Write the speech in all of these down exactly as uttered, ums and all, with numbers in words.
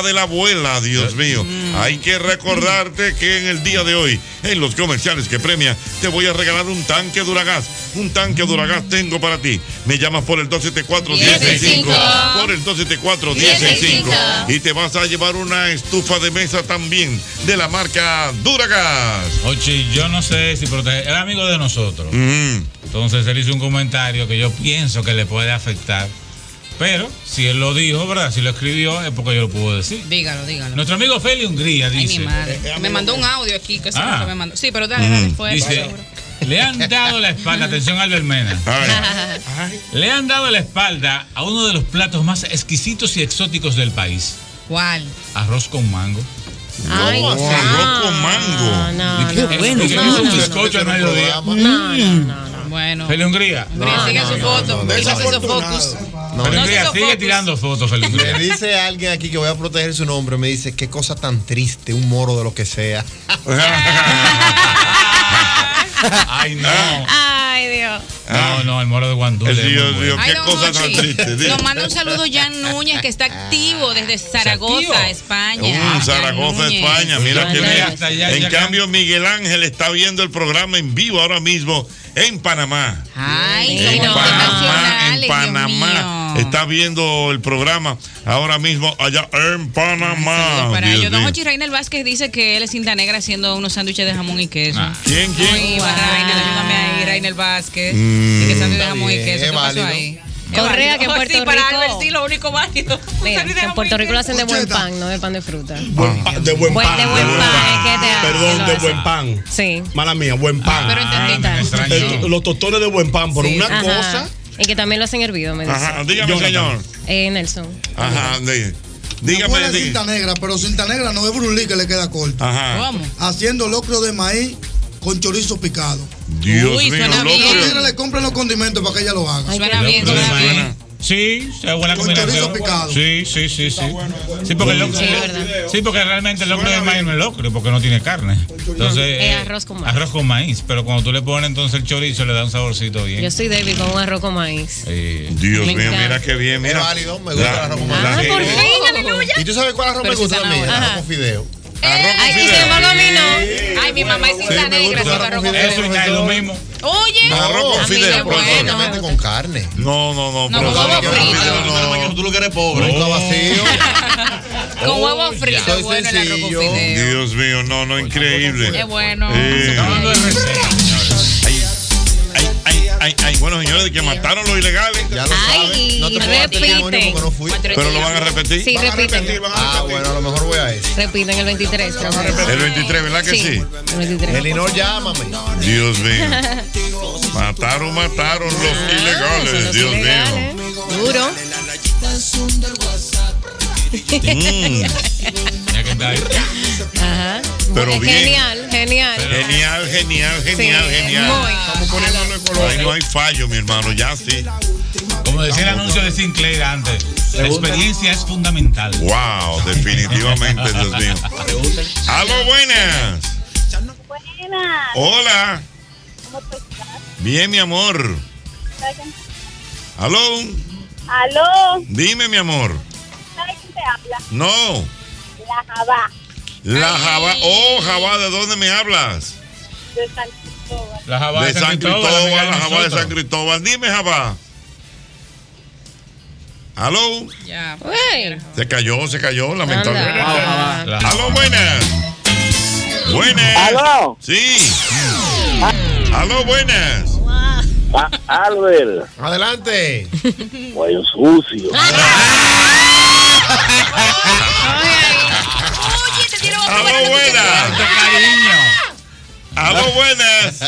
receta de la abuela, Dios mío. Hay que recordarte que en el día de hoy, en los comerciales que premia, te voy a regalar un tanque Duragas. Un tanque Duragas tengo para ti. Me llamas por el dos siete cuatro, uno cero seis cinco. Por el dos siete cuatro, uno cero seis cinco. Y te vas a llevar una estufa de mesa también de la marca Duragas. Oye, yo no sé si protege. Era amigo de nosotros. Mm. Entonces él hizo un comentario que yo pienso que le puede afectar. Pero si él lo dijo, ¿verdad? Si lo escribió, es porque yo lo puedo decir. Dígalo, dígalo. Nuestro amigo Feli Hungría dice... Ay, mi madre. Me mandó un audio aquí, que ah. me mandó. Sí, pero dale, dale, después. Dice, le han dado la espalda, atención a Albert Mena. Le han dado la espalda a uno de los platos más exquisitos y exóticos del país. ¿Cuál? Arroz con mango. Ay, no, no. Arroz con mango. No, no, qué bueno. Es un bizcocho al mediodía. No, no, no. Bueno. Feli Hungría. Hungría, sigue su foto. Fíjate su focus. No, no, Hungría, sigue focus. Tirando fotos, Feli Hungría. Me dice alguien aquí que voy a proteger su nombre. Me dice, qué cosa tan triste, un moro de lo que sea. Ay, no. Ay, Dios. No, no, el moro de Guandule. Dios, Dios, qué cosa tan triste. Nos manda un saludo Jan Núñez, que está activo desde Zaragoza, España. Uh, Zaragoza, España. Mira que mira. En cambio, Miguel Ángel está viendo el programa en vivo ahora mismo en Panamá. Ay, en no, Panamá, en Panamá. Está viendo el programa ahora mismo allá en Panamá. Para ello, don Jochy Rainer Vázquez dice que él es cinta negra haciendo unos sándwiches de jamón y queso. Ah. ¿Quién, quién? Ay, wow. Rainer, ayúdame ahí, Rainer Vázquez. Mm, que sándwich de jamón y queso. ¿Qué pasó ahí? Correa, que en Puerto Rico. Sí, para Albert, sí, lo único válido. En Puerto Rico lo hacen de buen pan, no de pan de fruta. De buen pan. De buen pan. Perdón, de buen pan. Sí. Mala mía, buen pan. Pero entendí. Los tostones de buen pan, por una cosa. Y que también lo hacen hervido, me dicen. Ajá, dígame, señor. Nelson. Ajá, dígame. Dígame. Cinta negra, pero cinta negra no es brulí que le queda corto. Ajá. Vamos. Haciendo locro de maíz con chorizo picado. Dios Uy, mío, suena bien. Los tigres le compran los condimentos para que ella lo haga. Ay, suena bien, suena bien. Suena bien. Sí, es buena combinación. Sí, sí, sí, sí. Bueno, bueno. Sí, porque el locro, sí, sí, porque realmente el locro de maíz no es locro, porque no tiene carne. Entonces, eh, arroz con maíz. Arroz con maíz, pero cuando tú le pones entonces el chorizo le da un saborcito bien. Yo soy David con un arroz con maíz. Eh, Dios me mío, encanta. Mira qué bien, mira. Es válido, me gusta la, el arroz con maíz. Ah, por fin, aleluya. ¿Y tú sabes cuál arroz pero me gusta a mí? Arroz con fideo. Eh, ay, mi hermano a mí no. Ay, mi mamá es cinta negra. Eso ya es lo mismo. Oye, no, arroz con fideo, bueno. Con carne. No, no, no. No, con huevo frito. Tú lo que eres pobre. Nunca vacío. Con huevo frito. Bueno, el arroz con fideo. Dios mío, no, no, increíble. Es bueno. Ay, ay, bueno, señores, que mataron los ilegales. Ya lo ay, saben. No te repiten. No fui. Pero lo van a repetir. Sí, van repiten. A repetir, van a repetir. Ah, bueno, a lo mejor voy a eso. Repiten el veintitrés. Van a repetir. El veintitrés, ¿verdad que sí? sí? El veintitrés. Elinor, llámame. Dios mío. Mataron, mataron los ah, ilegales. Dios ilegales. mío. Duro. mm. Ajá. Pero bien. Genial, genial. Pero... Genial, genial, genial, sí, genial. Muy... No hay fallo, mi hermano, ya sí. Como decía el anuncio de Sinclair antes, la experiencia es fundamental. Wow, definitivamente, Dios mío. Aló, buenas. Buenas. Hola. ¿Cómo estás? Bien, mi amor. Aló. Aló. Dime, mi amor. ¿Sabes quién te habla? No. La Jabá. La Jabá, oh Jabá, ¿de dónde me hablas? De San Cristóbal. La Jabá de, de San Cristóbal, Cristóbal la Jabá de San Cristóbal. Dime, Jabá. ¿Aló? Ya. Pues. Se cayó, se cayó, lamentablemente. Aló, buenas. Buenas. Aló. Sí. Aló, buenas. Ah, Albert. Adelante. Guayo sucio. ¡Aló, buenas! ¡Aló, buenas!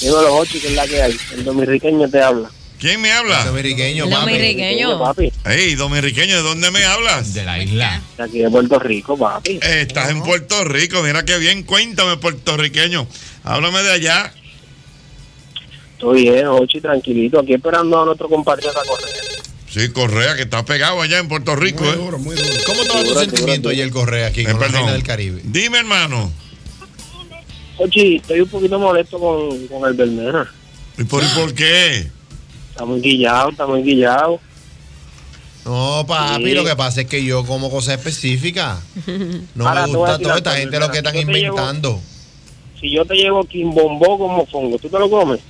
Digo los ocho, que es la que hay. El dominriqueño te habla. ¿Quién me habla? El dominriqueño, papi. Dominriqueño, papi. Ey, dominriqueño, ¿de dónde me hablas? De la isla. De aquí de Puerto Rico, papi. Estás en Puerto Rico, mira qué bien. Cuéntame, puertorriqueño. Háblame de allá. Estoy bien, Jochy, tranquilito. Aquí esperando a nuestro compatriota Correa. Sí, Correa, que está pegado allá en Puerto Rico. Muy duro, eh. muy duro. ¿Cómo estaba tu sentimiento ayer, Correa, aquí en eh, la Reina del Caribe? Dime, hermano. Oye, estoy un poquito molesto con, con Albert Mena. ¿Y por, ¿Y por qué? Está muy guillado, está muy guillado. No, papi, sí. Lo que pasa es que yo como cosas específicas. No ahora me gusta toda esta gente lo que están inventando. Llevo, si yo te llevo quimbombó con mofongo, ¿tú te lo comes?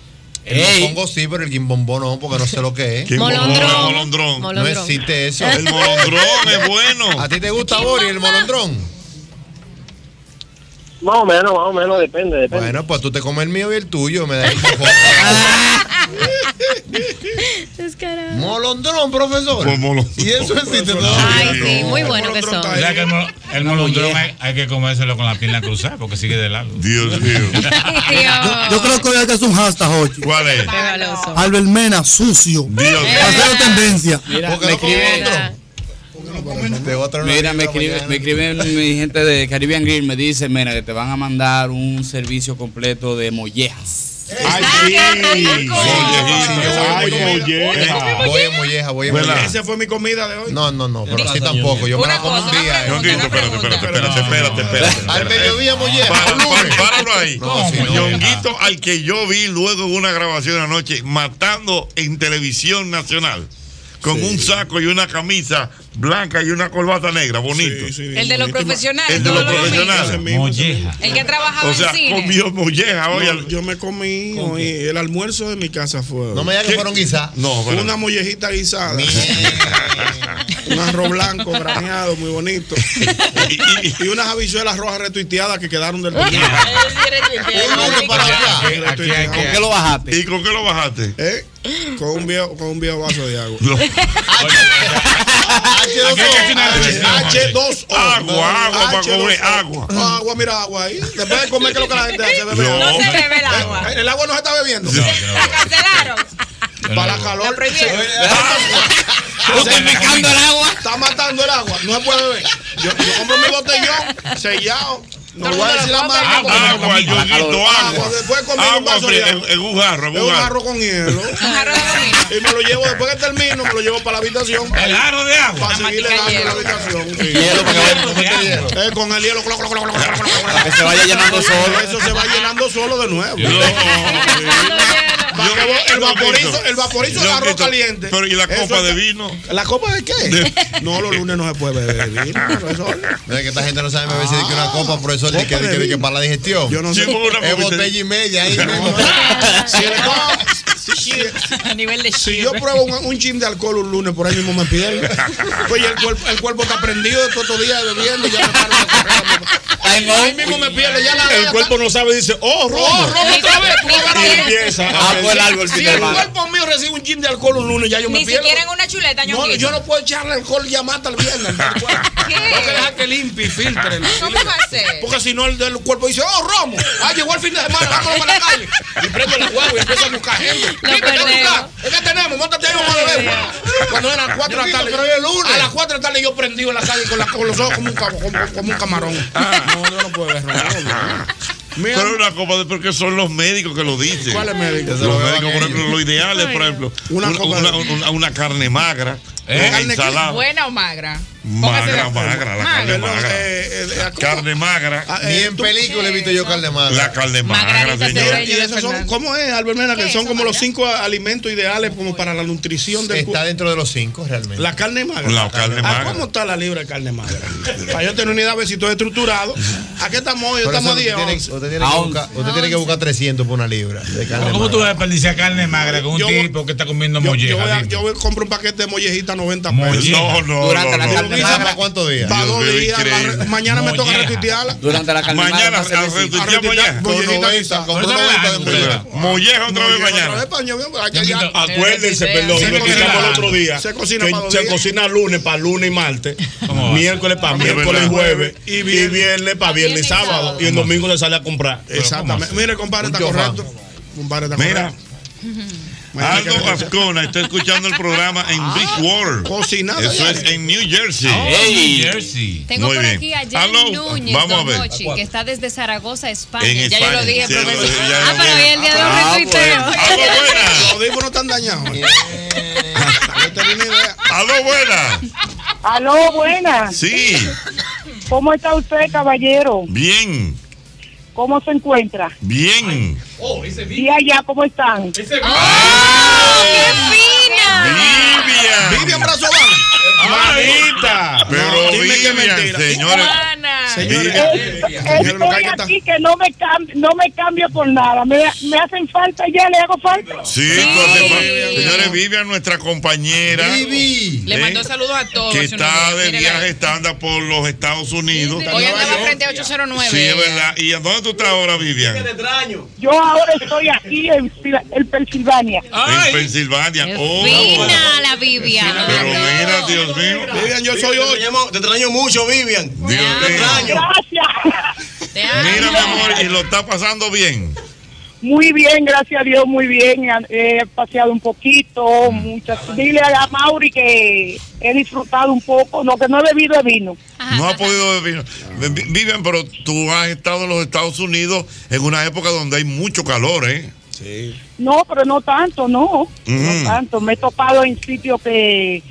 El Ey. mofongo sí, pero el quimbombó no, porque no sé lo que es. Molondrón. Molondrón. No existe eso. El molondrón es bueno. ¿A ti te gusta, Bori, el molondrón? Más o menos, más o menos, depende, depende. Bueno, pues tú te comes el mío y el tuyo, me da el cojo. Descarado. Molondrón, profesor. Pues molondrón. Y eso existe todo. Ay, sí, muy bueno que son. O sea que el, mol el molondrón hay, hay que comérselo con la pierna cruzada porque sigue de lado. Dios mío. yo, yo creo que hoy hay que hacer un hashtag, Jochy. ¿Cuál es? Albert Mena, sucio. Dios mío. Hacer tendencia. Mira, porque me no escribe. Mira, me escriben me escribe mi gente de Caribbean Grill, me dice, mira, que te van a mandar un servicio completo de mollejas. Ay, sí. Ay, molleja. Voy a molleja, voy a molleja. Esa fue mi comida de hoy. No, no, no, pero así tampoco. Yo me la como un día. Ñonguito, espérate, espérate, espérate, espérate, espérate. Al mediodía molleja. Páralo ahí. Ñonguito, al que yo vi luego en una grabación anoche, matando en televisión nacional. Con sí. un saco y una camisa blanca y una corbata negra, bonito. Sí, sí, el de los profesionales. El de los profesionales. Molleja. El que trabajaba en cine. O sea, comió molleja hoy. No, yo me comí hoy. El almuerzo de mi casa fue. No me digas que fueron guisadas. No, pero... Una mollejita guisada. Un arroz blanco graneado, muy bonito. y, y, y unas habichuelas rojas retuiteadas que quedaron del día. ¿Con qué lo bajaste? ¿Y con qué lo bajaste? ¿Eh? Con un viejo, con un viejo vaso de agua. hache dos o. Agua, agua, para comer agua. Agua, mira, agua ahí. Después de comer, que lo que la gente hace, bebe agua. No se bebe el agua. El agua no se está bebiendo. La cancelaron. Para la calor. Picando el agua. Está matando el agua. No se puede beber. Yo, yo compro mi botellón sellado. No voy a decir la marca. Agua, yo guito agua. Después comer un vaso de agua. En un jarro, en un jarro con hielo. Y me lo llevo, después que termino, me lo llevo para la habitación. El jarro de agua. Para seguirle dando en la habitación. Hielo para que vaya. Con el hielo. Para que se vaya llenando solo. Eso se va llenando solo de nuevo. Yo, el vaporizo, el vaporizo de arroz caliente. Pero ¿y la copa de vino? ¿La copa de qué? De... No, los lunes no se puede beber vino, profesor. Mira que esta gente no sabe, me dice que una copa, profesor, de que, de que para la digestión. Yo no sé. Es botella y media ahí. Si yo pruebo un, un gym de alcohol un lunes, por ahí mismo me piden. Pues el cuerpo, el cuerpo está prendido de todos los días bebiendo. Ya me paro la carrera. Ahí mismo me pierde. Ya la el cuerpo no sabe, dice, oh, robo. Oh, robo otra vez. Y empieza. Ah, pues algo, el si el cuerpo mío recibe un gym de alcohol un lunes, ya yo me pierdo. Ni siquiera en una chuleta, no, yo no puedo echarle alcohol ya mata el viernes. ¿Qué? Tengo que dejar que limpie y filtre. ¿Cómo va a ser? Porque si no, el, el cuerpo dice, oh, romo. Ah, llegó el fin de semana, vámonos para la calle. Y prendo el huevo y empiezo a buscar gente. No, ¿qué es que tenemos? Móntate ahí, vamos a beber. Cuando eran las cuatro de la tarde. Pero el lunes. A las cuatro de la tarde yo prendido en la calle con, la, con los ojos como un, como, como un camarón. Ah. No, yo no puedo ver. Mira. Pero una copa de porque son los médicos que lo dicen. ¿Cuáles médicos? Los médicos, por ejemplo, lo ideal es, por ejemplo, una, una, una, una, una carne magra, eh, carne ensalada. ¿Buena o magra? Magra, magra, la carne magra. Eh, eh, carne magra. Ah, eh, Ni en película he visto yo carne magra. La carne magra, señor. ¿Y esos son, ¿Cómo es, Albert Mena? Que son como magra? Los cinco alimentos ideales como para la nutrición del cuerpo. Está dentro de los cinco, realmente. La carne magra. La carne magra. Ah, ¿cómo está la libra de carne magra? Para yo tener una idea, ver si estoy estructurado. ¿A qué estamos hoy? Estamos a diez. Usted tiene, ah, buscar, usted tiene que buscar trescientos por una libra de carne. ¿Cómo magra? Tú vas a desperdiciar carne magra con un yo, tipo que está comiendo molleja? Yo, yo, yo compro un paquete de mollejita noventa pesos. No, no, Durante no, la carne no. ¿Para cuántos días? Para dos días. La, mañana molleja. Me toca retuitearla. Durante la carne mañana, magra. Mañana retuitear molleja. Mollejita. Con noventa. Molleja otra vez mañana. Acuérdense, perdón, que quitamos el otro día. Se cocina para Se cocina lunes para lunes y martes. Miércoles para miércoles y jueves. Y viernes para viernes y sábado. Y el domingo le sale a comprar. Exactamente. Mire, compadre, está correcto. Compadre, está Mira. correcto. Aldo Ascona está escuchando el programa en ah, Bridgewater. Cocinado. Eso es en New Jersey. Oh, hey. New Jersey. Tengo Muy por bien. aquí a Jan Núñez, Vamos a ver. Jochy, que está desde Zaragoza, España. En España. Ya yo lo dije, sí, profesor. Lo dije, ah, pero hoy el día de un retuiteo. Aló, buena. Los audífonos están dañados. No tenía ni idea. Aló, buena. Aló, buena. Sí. ¿Cómo está usted, caballero? Bien. ¿Cómo se encuentra? Bien. Oh, ese ¿Y allá cómo están? Ese ¡Oh, ¡Qué fina! ¡Vivian! ¡Vivian Brazobal! ¡Manita! Pero dime que mentira. Señores, estoy aquí que no me cambio, no me cambio por nada. Me, me hacen falta ya, le hago falta. Sí, sí. Señores, Vivian, nuestra compañera. Vivi. Le mandó saludos a todos. Que está de viaje estándar por los Estados Unidos. Hoy andaba frente a ocho cero nueve. Sí, es verdad. ¿Y a dónde tú estás ahora, Vivian? Yo ahora estoy aquí en, en Pensilvania. En Pensilvania. Oh, fina la Vivian. Pero mira, Dios mío. Vivian, yo soy hoy. Te extraño mucho, Vivian. Dios mío. Te extraño. Gracias. Mira, mi amor, ¿y lo está pasando bien? Muy bien, gracias a Dios, muy bien. He paseado un poquito, muchas. Dile a Mauri que he disfrutado un poco. Lo que no he bebido es vino. No ha podido beber vino. Vivian, pero tú has estado en los Estados Unidos en una época donde hay mucho calor, ¿eh? Sí. No, pero no tanto, no. Mm. No tanto. Me he topado en sitios que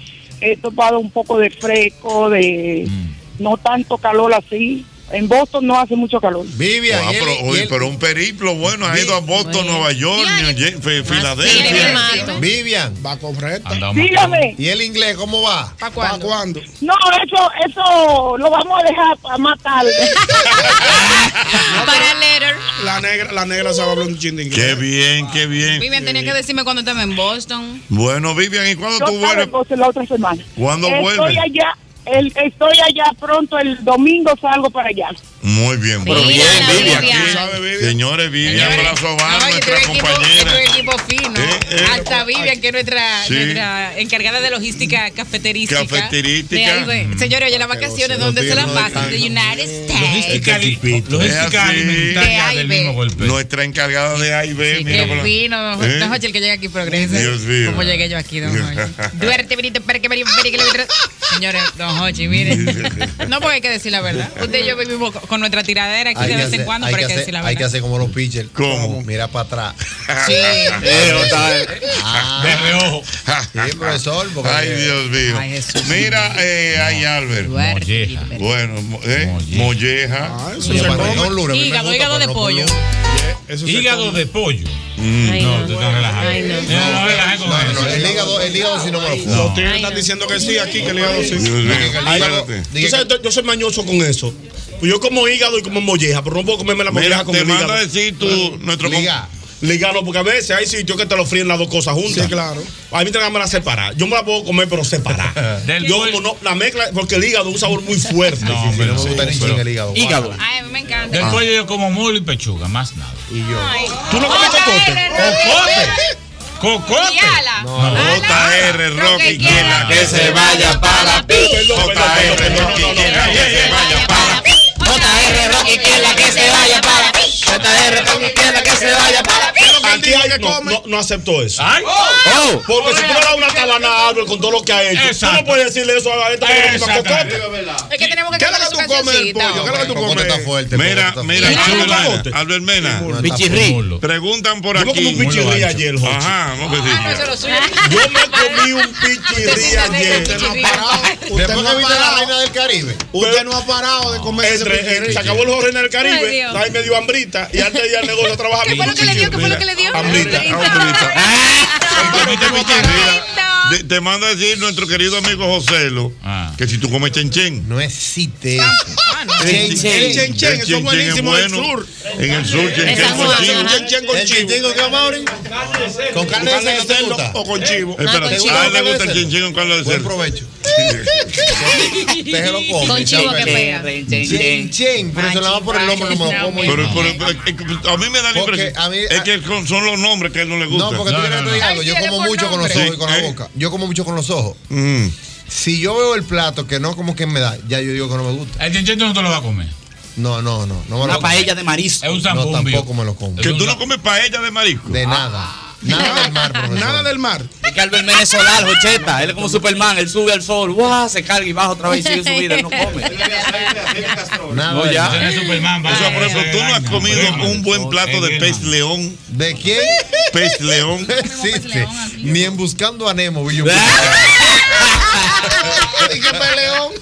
he topado un poco de fresco, de mm. no tanto calor así. En Boston no hace mucho calor. Vivian, ah, pero, él, hoy, él, pero un periplo bueno. Ha ido a Boston, Nueva York, Filadelfia. Vivian, va correcto. Dígame. ¿Y el inglés cómo va? ¿Para cuándo? ¿Para cuándo? No, eso, eso lo vamos a dejar para más tarde. Para later. La negra, la negra sabe hablar un chin de inglés. Qué bien, qué bien. Vivian, tenía que decirme cuándo estaba en Boston. Bueno, Vivian, ¿y cuándo tú vuelves? Boston, la otra semana. ¿Cuándo vuelves? Estoy allá. El, estoy allá pronto, el domingo salgo para allá. Muy bien, Vivian, Vivian, Vivian. Sabe, Vivian. Señores, Vivian Brazobal, no, nuestra compañera. Equipo, equipo fino. Eh, eh, Hasta Vivian, que es nuestra, sí. nuestra encargada de logística cafeterística. Cafeterística. Mm. Señores, oye, las vacaciones, ¿dónde se las pasan? De United States. Logística, logística alimentaria del mismo golpe. Nuestra encargada de A y B. Sí, mira, qué fino, don ¿Eh? Jochy, el que llega aquí progresa. Dios mío. ¿Cómo llegué yo aquí, don Jochy? Duerte, Benito, para que me Señores, don Jochy, miren. No, porque hay que decir la verdad. Usted y yo vivimos con nuestra tiradera aquí de vez en cuando, pero hay que decir la verdad. Hay que hacer como los pitchers. ¿Cómo? Mira para atrás. Sí. De reojo. Sí, profesor. Ay, Dios mío. Mira, ay, Albert. Bueno, molleja. Hígado, hígado de pollo. Hígado de pollo. No, te estás relajando. No, el hígado si no me lo fumo. Los tíos están diciendo que sí aquí, que el hígado sí. Yo soy mañoso con eso. Yo como hígado y como molleja, pero no puedo comerme la molleja con el hígado. Te manda a decir tú, nuestro liga. Ligado, porque a veces hay sitios que te lo fríen las dos cosas juntas. Sí, claro. A mí también me la separa. Yo me la puedo comer, pero separada. Yo como no, la mezcla, porque el hígado es un sabor muy fuerte. No, sí, pero no me gusta ni el hígado. Hígado. Ay, a mí me encanta. Del pollo yo como mole y pechuga, más nada. Y yo. Ay. ¿Tú no comes cocote? ¡Cocote! ¡Cocote! No, J R Rocky quiera que se vaya para la pi. J R Rocky quiera que se vaya para la pi. J R Rocky quiera que se vaya para la pi. J R Rocky quiera que se vaya para la pi. Aquí hay que comer. No, no acepto eso. Ay. Oh. Porque oh, si tú le das una talana a Albert con todo lo que ha hecho, exacto, tú no puedes decirle eso a esta persona. Cocote. Es que tenemos que ¿Qué es lo que tú comes el pollo? ¿Qué es lo que tú comes? Está fuerte. Mira, mira, Albert Mena. Pichirrí. Preguntan por aquí. Yo como un pichirrí ayer, Jochy. Ajá, no que sí. Yo me comí un pichirrí ayer. Usted no ha parado. Usted no ha visto la Reina del Caribe. Usted no ha parado de comer ese pichirrí. Se acabó el Reina del Caribe. Ahí me dio hambrita. Y antes de ir al negocio a trabajar. ¿Qué fue lo que le dio? ¿Qué fue lo que le dio? Ambrita, ambrita. Te, te manda a decir nuestro querido amigo Joselo ah. que si tú comes chenchen. No existe. Ah, no. Chen chen. Chen chen, eso es buenísimo en el sur. En el sur, chen chen con chivo. Chen chen con chivo. Con carne de cerdo o con chivo. Espérate, a él le gusta el chen chen con carne de cerdo. Buen provecho. Déjelo comer. Con chivo que pega. Chen chen. Pero se la va por el lomo, no me lo como. A mí me da la impresión. Es que son los nombres que a él no le gusta. No, porque tú quieres que te diga algo. Yo como mucho con los ojos y con la boca. Yo como mucho con los ojos. Mm. Si yo veo el plato que no como que me da, ya yo digo que no me gusta. El chinchento no te lo va a comer. No, no, no. no me Una lo paella de marisco. Es un zambón, no, tampoco mío. Me lo como. ¿Que tú no comes paella de marisco? De nada. Ah. Nada del mar, profesor. Nada del mar. Es que Albert Mena es solar, Jocheta. Él es como Superman. Él sube al sol, ¡guau! Se carga y baja otra vez y sigue su vida. Él no come. Nada, no, ya. Él es Superman. O sea, por ejemplo, tú no has comido un buen plato de pez león. ¿De quién? Pez león. No existe. Ni en Buscando a Nemo, vi yo. ¿Y qué pez león?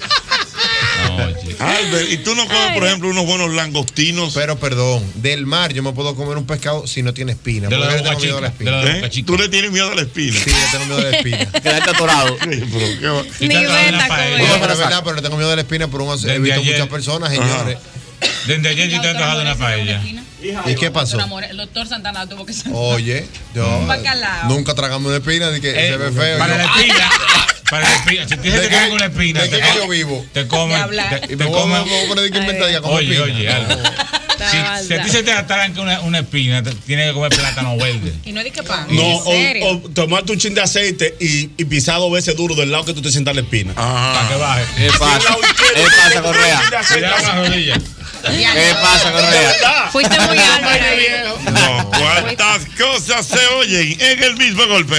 No, Albert, ¿y tú no comes, ay, por ejemplo, unos buenos langostinos? Pero perdón, del mar yo me puedo comer un pescado si no tiene espina. De la, la, boca chica, miedo a la espina. De la boca chica. ¿Tú le tienes miedo a la espina? Sí, le tengo miedo a la espina. Quedaste atorado. Sí, pero qué... Ni venta comer. No, pero es verdad, pero le tengo miedo a la espina por un... He visto muchas personas, señores. Desde ayer yo te he trabajado en la paella. ¿Y qué pasó? El doctor Santana tuvo que salir. Oye, yo nunca tragamos una espina, ni que eh, se ve feo. Para yo... la espina, para la espina. Si tienes que comer con la espina, de te, que te, yo vivo. Te comen. Te, te, te comen. Oye, oye, algo. Si, si a ti se te ataranca una, una espina, te, tienes que comer plátano verde. Y no di que pan. No, o, o tomarte un chin de aceite y, y pisar dos veces duro del lado que tú te sientas la espina. Ah, para que baje. ¿Qué pasa? ¿Qué pasa, Correa? Cuidado las rodillas. ¿Qué pasa, Correa? Fuiste muy alto. No, cuántas cosas se oyen en el mismo golpe.